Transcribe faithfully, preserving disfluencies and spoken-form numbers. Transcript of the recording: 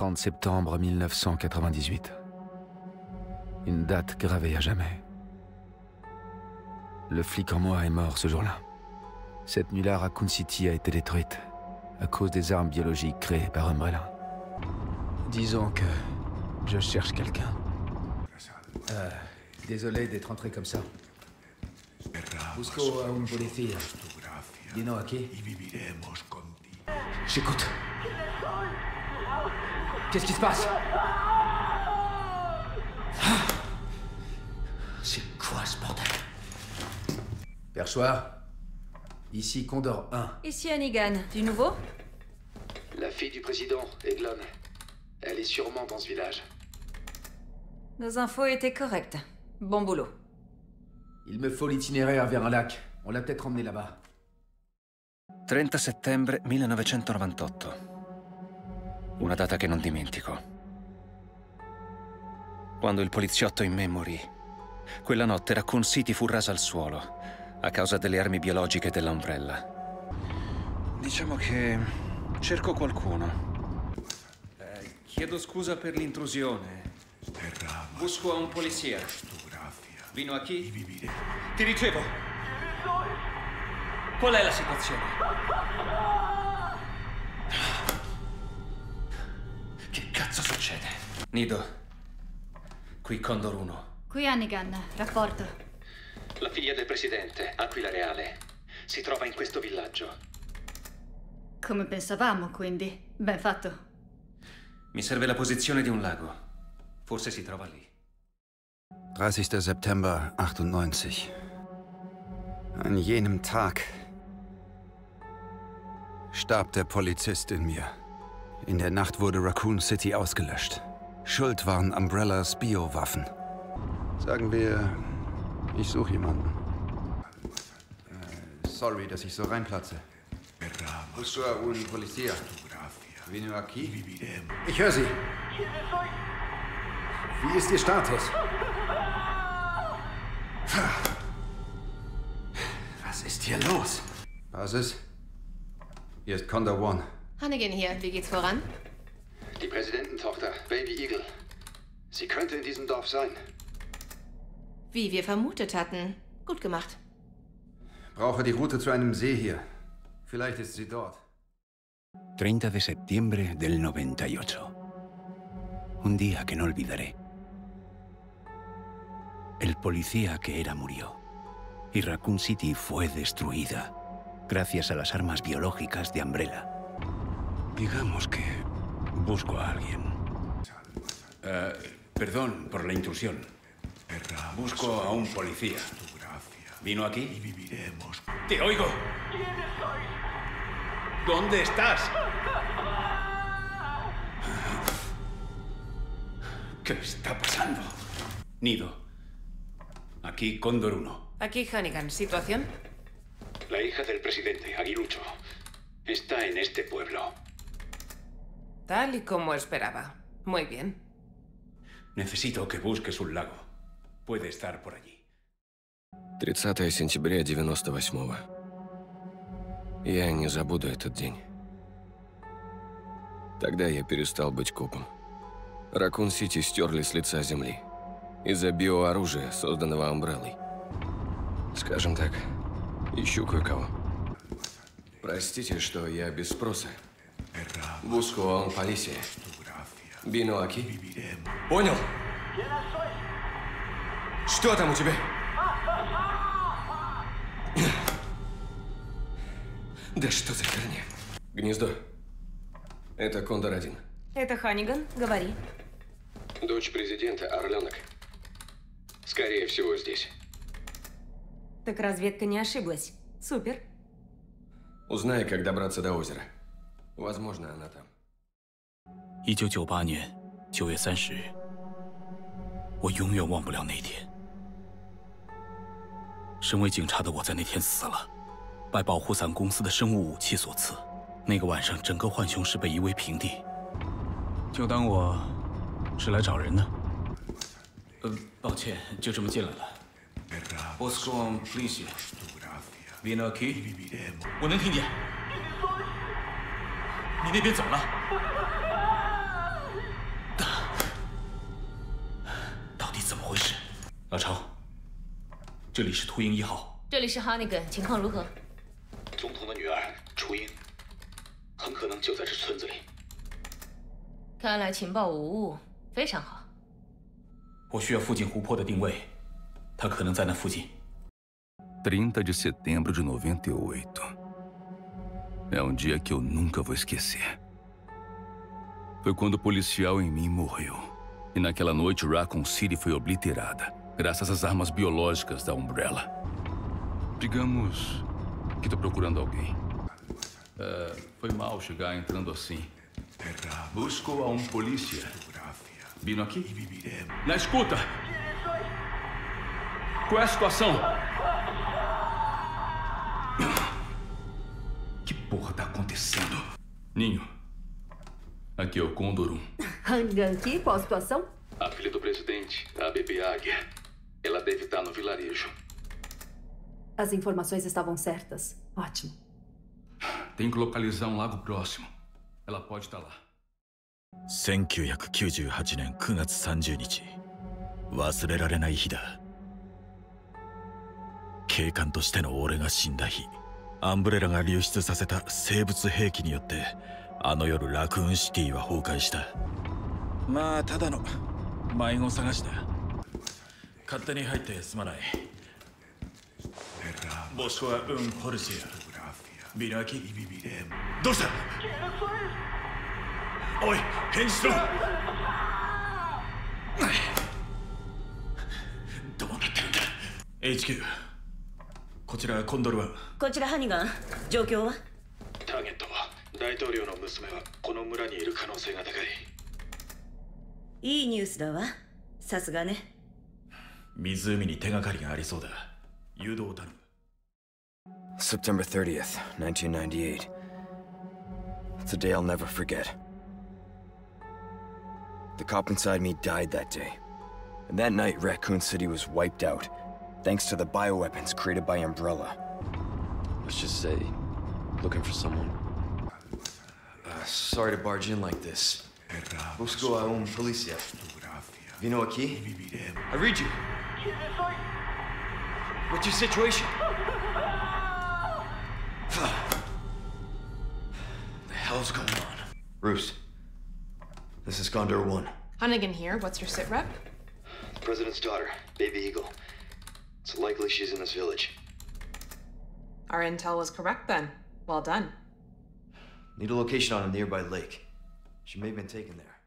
trente septembre mille neuf cent quatre-vingt-dix-huit. Une date gravée à jamais. Le flic en moi est mort ce jour-là. Cette nuit-là, Raccoon City a été détruite à cause des armes biologiques créées par Umbrella. Disons que je cherche quelqu'un. Euh, désolé d'être rentré comme ça. Busco a un polizia. Dino a qui? J'écoute. Qu'est-ce qui se passe? C'est quoi ce bordel? Perchoir. Ici Condor un. Ici Hunnigan. Du nouveau? La fille du président, Eglon. Elle est sûrement dans ce village. Nos infos étaient correctes. Bon boulot. Il me faut l'itinéraire vers un lac. On l'a peut-être emmené là-bas. trenta settembre millenovecentonovantotto. Una data che non dimentico. Quando il poliziotto in me morì, quella notte Raccoon City fu rasa al suolo a causa delle armi biologiche dell'Umbrella. Diciamo che cerco qualcuno. Eh, chiedo scusa per l'intrusione. Busco a un polizia. Vino a chi? Ti ricevo. Qual è la situazione? Che cazzo succede? Nido. Qui Condor uno. Qui Hunnigan. Rapporto. La figlia del presidente, Aquila Reale, si trova in questo villaggio. Come pensavamo, quindi. Ben fatto. Mi serve la posizione di un lago. Forse si trova lì. dreißigster September achtundneunzig. An jenem Tag starb der Polizist in mir. In der Nacht wurde Raccoon City ausgelöscht. Schuld waren Umbrellas Biowaffen. Sagen wir... Ich suche jemanden. Uh, sorry, dass ich so reinplatze. Ich höre Sie. Wie ist Ihr Status? Was ist hier los? Basis? Hier ist Condor one. Hunnigan hier. Wie geht's voran? Die Präsidententochter, Baby Eagle. Sie könnte in diesem Dorf sein. Wie wir vermutet hatten. Gut gemacht. Brauche die Route zu einem See hier. Vielleicht ist sie dort. treinta de septiembre del noventa y ocho. Un día que no olvidaré. El policía que era murió. Y Raccoon City fue destruida gracias a las armas biológicas de Umbrella. Digamos que busco a alguien. Uh, perdón por la intrusión. Busco a un policía. ¿Vino aquí? ¡Te oigo! ¿Dónde estás? ¿Qué está pasando? Nido. Aquí Condor uno. Aquí Hunnigan. ¿Situación? La hija del presidente, Aguilucho, está en este pueblo. Tal y como esperaba. Muy bien. Necesito que busques un lago. Puede estar por allí. тридцатое сентября девяносто восьмого. Я не забуду этот день. Тогда я перестал быть копом. Raccoon City стерли с лица земли из-за биооружия, созданного Umbrellой. Скажем так, ищу кое-кого. Простите, что я без спроса. Busco a un policía. Vino aquí. Понял? Что там у тебя? Да что за херня? Гнездо. Это Кондор один. Это Hunnigan. Говори. Дочь президента, Орленок. Скорее всего, здесь. Так разведка не ошиблась. Супер. Узнай, как добраться до озера. Возможно, она там. тысяча девятьсот девяносто восьмой год, девятое марта. Я никогда не забуду этот день. 身为警察的我，在那天死了，拜保护伞公司的生物武器所赐。那个晚上，整个浣熊市被夷为平地。就当我是来找人的。呃，抱歉，就这么进来了。我能听见。你那边走了。老程，这里是秃鹰一号，这里是 Hunnigan， 情况如何？总统的女儿雏鹰很可能就在这村子里。看来情报无误，非常好。我需要附近湖泊的定位，她可能在那附近。trinta de setembro de noventa e oito. É um dia que eu nunca vou esquecer. Foi quando o policial em mim morreu. E naquela noite, Raccoon City foi obliterada, graças às armas biológicas da Umbrella. Digamos que tô procurando alguém. É, foi mal chegar entrando assim. Busco a um polícia. Vino aqui? Na escuta! Qual é a situação? Porra, tá acontecendo? Ninho, aqui é o Condor um. Hunnigan, aqui? Qual a situação? A filha do presidente, a bebê Águia. Ela deve estar no vilarejo. As informações estavam certas. Ótimo. Tem que localizar um lago próximo. Ela pode estar lá. millenovecento e novantotto, nove marzo. 忘れられない日だ。警官としての俺が死んだ日。 アンブレラが流出させた生物兵器によってあの夜ラクーンシティは崩壊した。まあただの迷子探しだ。勝手に入ってすまない。ボスはウンポルシアビラキビビレム。どうした？おい返事しろ。どうなってるんだ エイチキュー。 こちらコンドルワン。こちらハニガン。状況は？ターゲットは大統領の娘はこの村にいる可能性が高い。いいニュースだわ。さすがね。湖に手がかりがありそうだ。誘導を頼む。September thirtieth, nineteen ninety-eight. It's a day I'll never forget. The cop inside me died that day, and that night Raccoon City was wiped out. Thanks to the bioweapons created by Umbrella. Let's just say, looking for someone. Uh, sorry to barge in like this. Busco a un policía. Vino aquí? I read you. What's your situation? The hell's going on? Bruce, this is Condor one. Hunnigan here. What's your sit rep? The president's daughter, Baby Eagle. It's likely she's in this village. Our intel was correct then. Well done. Need a location on a nearby lake. She may have been taken there.